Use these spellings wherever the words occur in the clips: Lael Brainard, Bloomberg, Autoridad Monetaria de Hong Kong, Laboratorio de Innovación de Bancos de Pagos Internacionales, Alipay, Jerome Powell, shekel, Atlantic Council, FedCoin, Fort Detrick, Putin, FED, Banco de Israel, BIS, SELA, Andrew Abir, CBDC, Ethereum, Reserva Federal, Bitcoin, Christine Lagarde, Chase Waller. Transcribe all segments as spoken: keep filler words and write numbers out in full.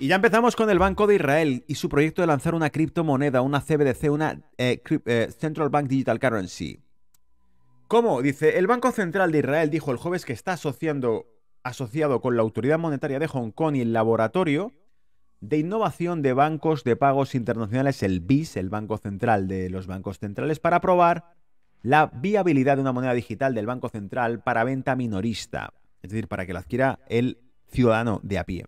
Y ya empezamos con el Banco de Israel y su proyecto de lanzar una criptomoneda, una C B D C, una eh, eh, Central Bank Digital Currency. ¿Cómo? Dice, el Banco Central de Israel dijo el jueves que está asociando, asociado con la Autoridad Monetaria de Hong Kong y el Laboratorio de Innovación de Bancos de Pagos Internacionales, el B I S, el Banco Central de los Bancos Centrales, para aprobar la viabilidad de una moneda digital del Banco Central para venta minorista, es decir, para que la adquiera el ciudadano de a pie.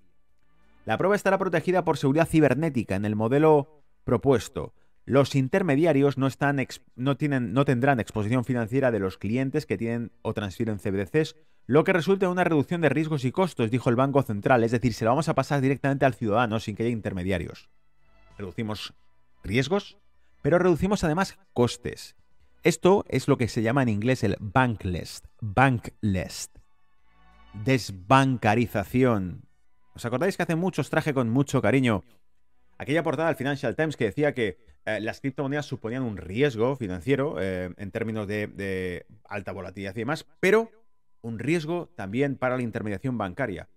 La prueba estará protegida por seguridad cibernética en el modelo propuesto. Los intermediarios no, están exp no, tienen, no tendrán exposición financiera de los clientes que tienen o transfieren C B D Cs, lo que resulta en una reducción de riesgos y costos, dijo el Banco Central. Es decir, se lo vamos a pasar directamente al ciudadano sin que haya intermediarios. Reducimos riesgos, pero reducimos además costes. Esto es lo que se llama en inglés el bankless, bankless, desbancarización. ¿Os acordáis que hace mucho os traje con mucho cariño aquella portada del Financial Times que decía que eh, las criptomonedas suponían un riesgo financiero eh, en términos de, de alta volatilidad y demás, pero un riesgo también para la intermediación bancaria?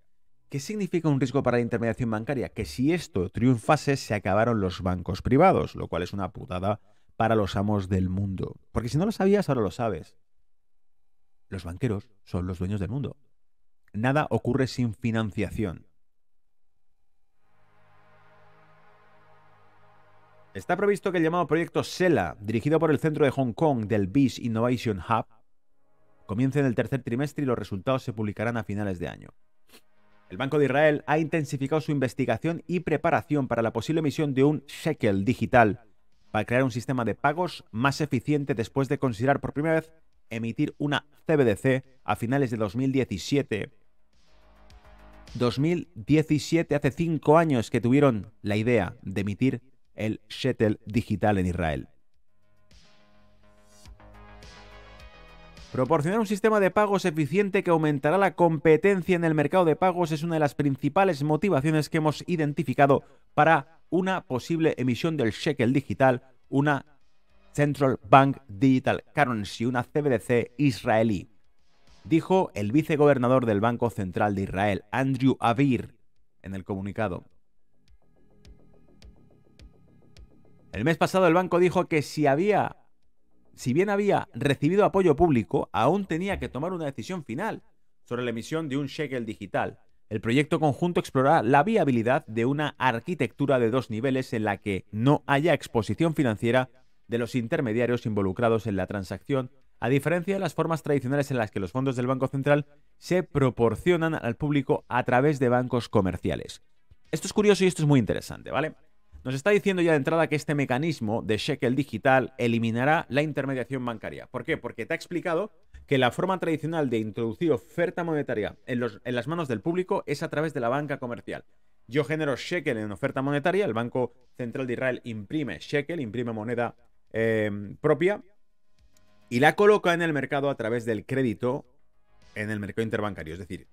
¿Qué significa un riesgo para la intermediación bancaria? Que si esto triunfase se acabaron los bancos privados, lo cual es una putada para los amos del mundo. Porque si no lo sabías, ahora lo sabes. Los banqueros son los dueños del mundo. Nada ocurre sin financiación. Está previsto que el llamado proyecto SELA, dirigido por el Centro de Hong Kong del B I S Innovation Hub, comience en el tercer trimestre y los resultados se publicarán a finales de año. El Banco de Israel ha intensificado su investigación y preparación para la posible emisión de un shekel digital para crear un sistema de pagos más eficiente después de considerar por primera vez emitir una C B D C a finales de dos mil diecisiete. dos mil diecisiete, hace cinco años que tuvieron la idea de emitir el shekel digital en Israel. Proporcionar un sistema de pagos eficiente que aumentará la competencia en el mercado de pagos es una de las principales motivaciones que hemos identificado para una posible emisión del shekel digital, una Central Bank Digital Currency, una C B D C israelí, dijo el vicegobernador del Banco Central de Israel, Andrew Abir, en el comunicado. El mes pasado el banco dijo que si había, si bien había recibido apoyo público, aún tenía que tomar una decisión final sobre la emisión de un shekel digital. El proyecto conjunto explorará la viabilidad de una arquitectura de dos niveles en la que no haya exposición financiera de los intermediarios involucrados en la transacción, a diferencia de las formas tradicionales en las que los fondos del Banco Central se proporcionan al público a través de bancos comerciales. Esto es curioso y esto es muy interesante, ¿vale? Nos está diciendo ya de entrada que este mecanismo de shekel digital eliminará la intermediación bancaria. ¿Por qué? Porque te ha explicado que la forma tradicional de introducir oferta monetaria en, los, en las manos del público es a través de la banca comercial. Yo genero shekel en oferta monetaria, el Banco Central de Israel imprime shekel, imprime moneda eh, propia y la coloca en el mercado a través del crédito en el mercado interbancario. Es decir,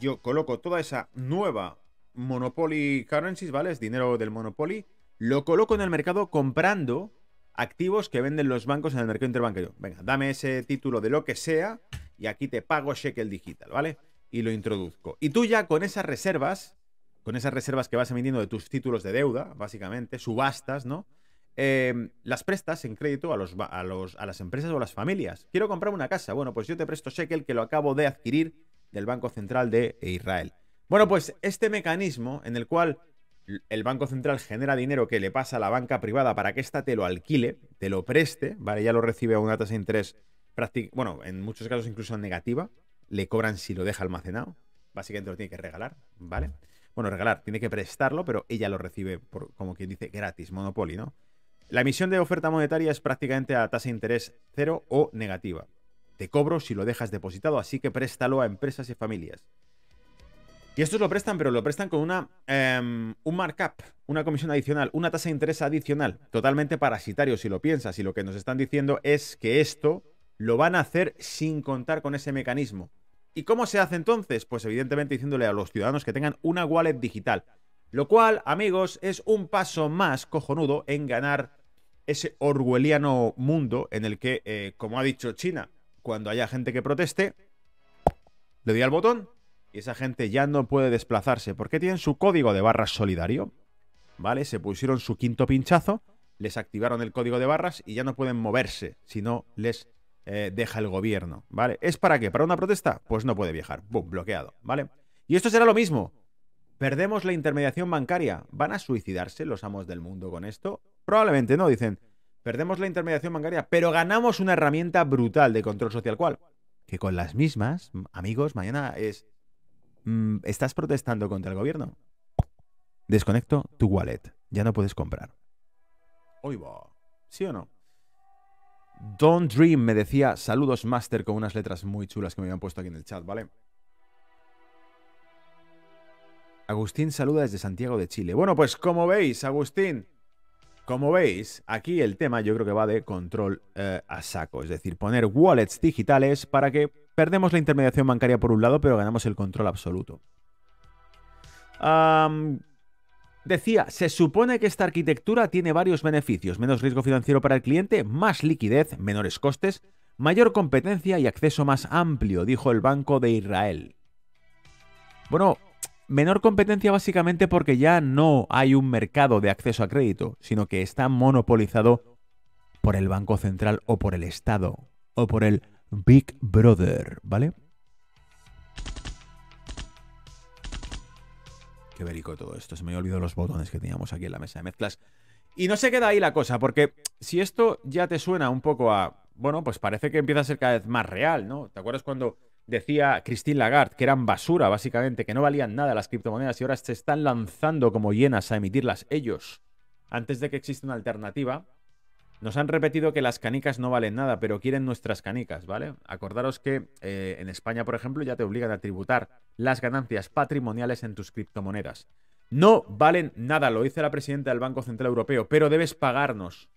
yo coloco toda esa nueva Monopoly Currencies, ¿vale? Es dinero del Monopoly, lo coloco en el mercado comprando activos que venden los bancos en el mercado interbancario. Venga, dame ese título de lo que sea y aquí te pago shekel digital, ¿vale? Y lo introduzco. Y tú ya con esas reservas, con esas reservas que vas emitiendo de tus títulos de deuda, básicamente, subastas, ¿no? Eh, las prestas en crédito a, los, a, los, a las empresas o a las familias. Quiero comprar una casa. Bueno, pues yo te presto shekel que lo acabo de adquirir del Banco Central de Israel. Bueno, pues este mecanismo en el cual el Banco Central genera dinero que le pasa a la banca privada para que ésta te lo alquile, te lo preste, ¿vale? Ya lo recibe a una tasa de interés, bueno, en muchos casos incluso negativa. Le cobran si lo deja almacenado. Básicamente lo tiene que regalar, ¿vale? Bueno, regalar, tiene que prestarlo, pero ella lo recibe, por, como quien dice, gratis, Monopoly, ¿no? La emisión de oferta monetaria es prácticamente a tasa de interés cero o negativa. Te cobro si lo dejas depositado, así que préstalo a empresas y familias. Y estos lo prestan, pero lo prestan con una, um, un markup, una comisión adicional, una tasa de interés adicional, totalmente parasitario si lo piensas. Y lo que nos están diciendo es que esto lo van a hacer sin contar con ese mecanismo. ¿Y cómo se hace entonces? Pues evidentemente diciéndole a los ciudadanos que tengan una wallet digital. Lo cual, amigos, es un paso más cojonudo en ganar ese orwelliano mundo en el que, eh, como ha dicho China, cuando haya gente que proteste, le doy al botón. Y y esa gente ya no puede desplazarse porque tienen su código de barras solidario, ¿vale? Se pusieron su quinto pinchazo, les activaron el código de barras y ya no pueden moverse si no les eh, deja el gobierno, ¿vale? ¿Es para qué? ¿Para una protesta? Pues no puede viajar. ¡Bum! Bloqueado, ¿vale? Y esto será lo mismo. Perdemos la intermediación bancaria. ¿Van a suicidarse los amos del mundo con esto? Probablemente no, dicen. Perdemos la intermediación bancaria, pero ganamos una herramienta brutal de control social. ¿Cuál? Que con las mismas, amigos, mañana es... Mmm, ¿estás protestando contra el gobierno? Desconecto tu wallet. Ya no puedes comprar. Hoy va. ¿Sí o no? Don't Dream me decía, saludos Master, con unas letras muy chulas que me habían puesto aquí en el chat, ¿vale? Agustín saluda desde Santiago de Chile. Bueno, pues como veis, Agustín, como veis, aquí el tema yo creo que va de control eh, a saco. Es decir, poner wallets digitales para que perdemos la intermediación bancaria por un lado, pero ganamos el control absoluto. Um, decía, se supone que esta arquitectura tiene varios beneficios. Menos riesgo financiero para el cliente, más liquidez, menores costes, mayor competencia y acceso más amplio, dijo el Banco de Israel. Bueno... Menor competencia básicamente porque ya no hay un mercado de acceso a crédito, sino que está monopolizado por el Banco Central o por el Estado o por el Big Brother, ¿vale? Qué bélico todo esto, se me había olvidado los botones que teníamos aquí en la mesa de mezclas. Y no se queda ahí la cosa, porque si esto ya te suena un poco a... Bueno, pues parece que empieza a ser cada vez más real, ¿no? ¿Te acuerdas cuando... decía Christine Lagarde que eran basura, básicamente, que no valían nada las criptomonedas y ahora se están lanzando como hienas a emitirlas ellos antes de que exista una alternativa? Nos han repetido que las canicas no valen nada, pero quieren nuestras canicas, ¿vale? Acordaros que eh, en España, por ejemplo, ya te obligan a tributar las ganancias patrimoniales en tus criptomonedas. No valen nada, lo dice la presidenta del Banco Central Europeo, pero debes pagarnos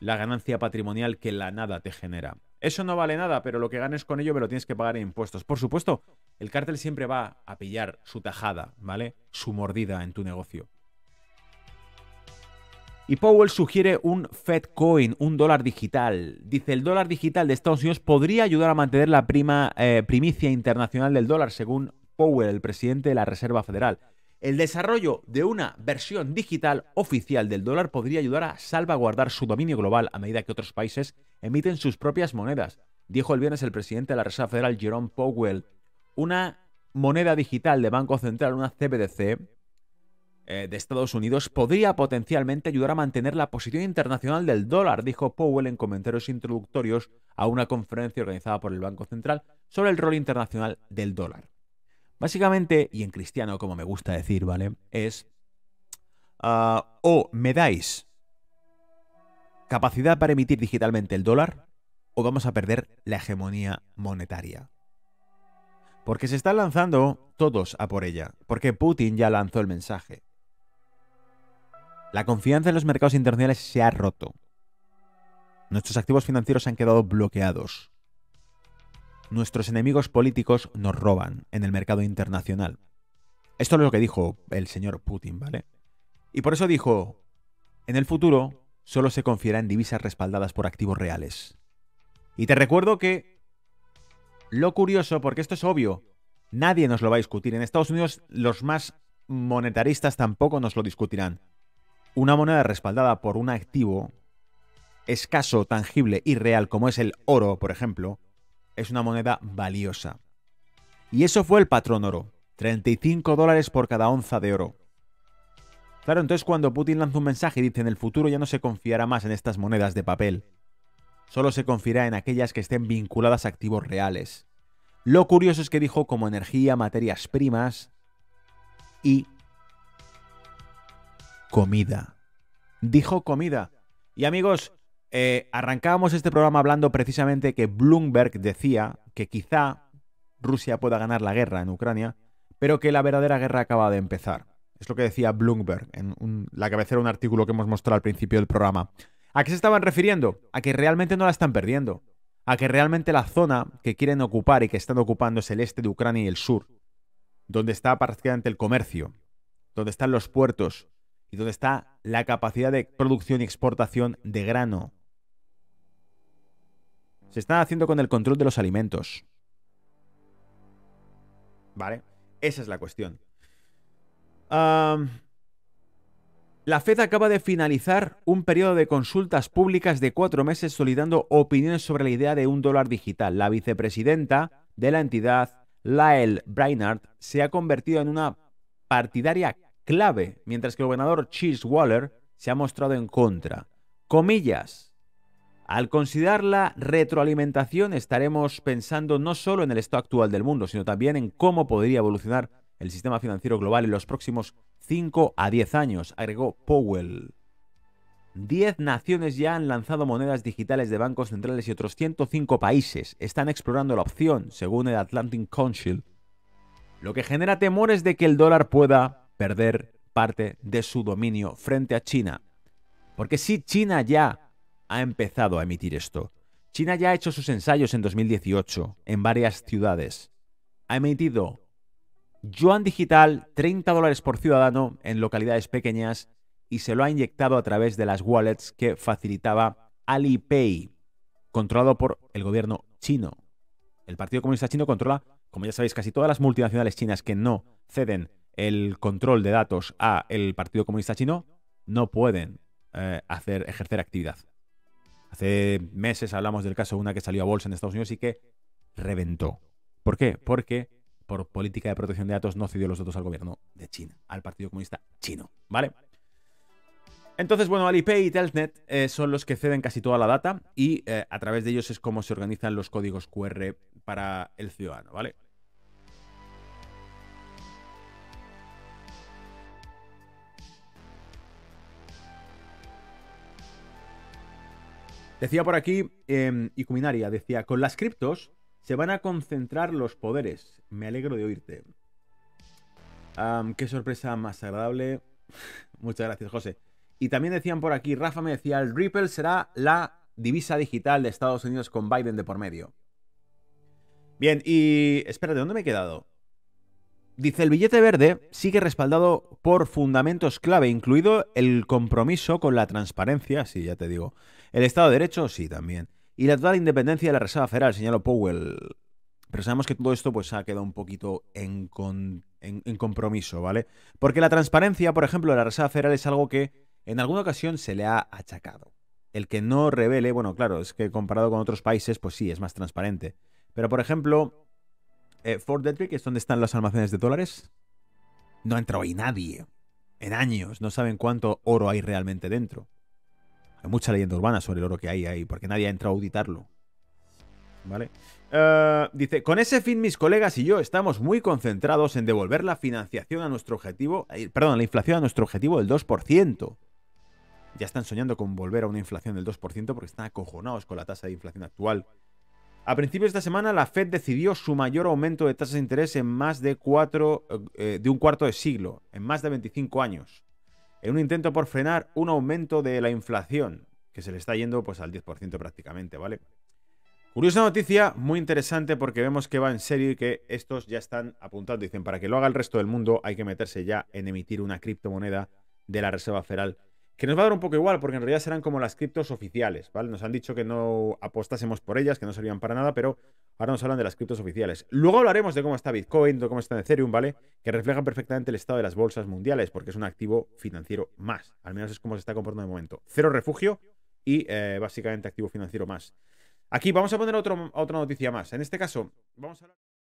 la ganancia patrimonial que la nada te genera. Eso no vale nada, pero lo que ganes con ello me lo tienes que pagar en impuestos. Por supuesto, el cártel siempre va a pillar su tajada, ¿vale? Su mordida en tu negocio. Y Powell sugiere un FedCoin, un dólar digital. Dice, el dólar digital de Estados Unidos podría ayudar a mantener la prima, eh, primicia internacional del dólar, según Powell, el presidente de la Reserva Federal. El desarrollo de una versión digital oficial del dólar podría ayudar a salvaguardar su dominio global a medida que otros países emiten sus propias monedas, dijo el viernes el presidente de la Reserva Federal, Jerome Powell. Una moneda digital de Banco Central, una C B D C eh, de Estados Unidos, podría potencialmente ayudar a mantener la posición internacional del dólar, dijo Powell en comentarios introductorios a una conferencia organizada por el Banco Central sobre el rol internacional del dólar. Básicamente, y en cristiano, como me gusta decir, ¿vale? Es uh, o me dais capacidad para emitir digitalmente el dólar o vamos a perder la hegemonía monetaria. Porque se están lanzando todos a por ella. Porque Putin ya lanzó el mensaje. La confianza en los mercados internacionales se ha roto. Nuestros activos financieros se han quedado bloqueados. Nuestros enemigos políticos nos roban en el mercado internacional. Esto es lo que dijo el señor Putin, ¿vale? Y por eso dijo, en el futuro solo se confiará en divisas respaldadas por activos reales. Y te recuerdo que, lo curioso, porque esto es obvio, nadie nos lo va a discutir. En Estados Unidos los más monetaristas tampoco nos lo discutirán. Una moneda respaldada por un activo escaso, tangible y real, como es el oro, por ejemplo, es una moneda valiosa. Y eso fue el patrón oro. treinta y cinco dólares por cada onza de oro. Claro, entonces cuando Putin lanza un mensaje y dice en el futuro ya no se confiará más en estas monedas de papel. Solo se confiará en aquellas que estén vinculadas a activos reales. Lo curioso es que dijo como energía, materias primas y comida. Dijo comida. Y amigos... Eh, arrancábamos este programa hablando precisamente que Bloomberg decía que quizá Rusia pueda ganar la guerra en Ucrania, pero que la verdadera guerra acaba de empezar. Es lo que decía Bloomberg en un, la cabecera de un artículo que hemos mostrado al principio del programa. ¿A qué se estaban refiriendo? A que realmente no la están perdiendo. A que realmente la zona que quieren ocupar y que están ocupando es el este de Ucrania y el sur, donde está prácticamente el comercio, donde están los puertos y donde está la capacidad de producción y exportación de grano. Se están haciendo con el control de los alimentos. ¿Vale? Esa es la cuestión. Um, la Fed acaba de finalizar un periodo de consultas públicas de cuatro meses solicitando opiniones sobre la idea de un dólar digital. La vicepresidenta de la entidad, Lael Brainard, se ha convertido en una partidaria clave, mientras que el gobernador Chase Waller se ha mostrado en contra. Comillas. Al considerar la retroalimentación estaremos pensando no solo en el estado actual del mundo, sino también en cómo podría evolucionar el sistema financiero global en los próximos cinco a diez años, agregó Powell. diez naciones ya han lanzado monedas digitales de bancos centrales y otros ciento cinco países están explorando la opción, según el Atlantic Council, lo que genera temores de que el dólar pueda perder parte de su dominio frente a China. Porque sí, China ya ha empezado a emitir esto. China ya ha hecho sus ensayos en dos mil dieciocho en varias ciudades. Ha emitido yuan digital, treinta dólares por ciudadano en localidades pequeñas, y se lo ha inyectado a través de las wallets que facilitaba Alipay, controlado por el gobierno chino. El Partido Comunista Chino controla, como ya sabéis, casi todas las multinacionales chinas que no ceden el control de datos al Partido Comunista Chino no pueden eh, hacer, ejercer actividad. Hace meses hablamos del caso de una que salió a bolsa en Estados Unidos y que reventó. ¿Por qué? Porque por política de protección de datos no cedió los datos al gobierno de China, al Partido Comunista Chino, ¿vale? Entonces, bueno, Alipay y Telnet eh, son los que ceden casi toda la data y eh, a través de ellos es como se organizan los códigos Q R para el ciudadano, ¿vale? Decía por aquí, eh, y Cuminaria decía, con las criptos se van a concentrar los poderes. Me alegro de oírte. Um, qué sorpresa más agradable. Muchas gracias, José. Y también decían por aquí, Rafa me decía, el Ripple será la divisa digital de Estados Unidos con Biden de por medio. Bien, y espérate, ¿dónde me he quedado? Dice, el billete verde sigue respaldado por fundamentos clave, incluido el compromiso con la transparencia, sí, ya te digo. El Estado de Derecho, sí, también. Y la total independencia de la Reserva Federal, señaló Powell. Pero sabemos que todo esto pues ha quedado un poquito en, con, en, en compromiso, ¿vale? Porque la transparencia, por ejemplo, de la Reserva Federal es algo que en alguna ocasión se le ha achacado. El que no revele, bueno, claro, es que comparado con otros países, pues sí, es más transparente. Pero, por ejemplo... Eh, Fort Detrick es donde están los almacenes de dólares. No ha entrado ahí nadie. En años. No saben cuánto oro hay realmente dentro. Hay mucha leyenda urbana sobre el oro que hay ahí, porque nadie ha entrado a auditarlo. ¿Vale? Uh, dice, con ese fin mis colegas y yo estamos muy concentrados en devolver la financiación a nuestro objetivo, eh, perdón, la inflación a nuestro objetivo del dos por ciento. Ya están soñando con volver a una inflación del dos por ciento porque están acojonados con la tasa de inflación actual. A principios de esta semana, la Fed decidió su mayor aumento de tasas de interés en más de, cuatro, eh, de un cuarto de siglo, en más de veinticinco años, en un intento por frenar un aumento de la inflación, que se le está yendo pues, al diez por ciento prácticamente, ¿vale? Curiosa noticia, muy interesante, porque vemos que va en serio y que estos ya están apuntando. Dicen, para que lo haga el resto del mundo hay que meterse ya en emitir una criptomoneda de la Reserva Federal. Que nos va a dar un poco igual, porque en realidad serán como las criptos oficiales, ¿vale? Nos han dicho que no apostásemos por ellas, que no servían para nada, pero ahora nos hablan de las criptos oficiales. Luego hablaremos de cómo está Bitcoin, de cómo está Ethereum, ¿vale? Que reflejan perfectamente el estado de las bolsas mundiales, porque es un activo financiero más. Al menos es como se está comportando de momento. Cero refugio y eh, básicamente activo financiero más. Aquí vamos a poner otro, otra noticia más. En este caso, vamos a hablar...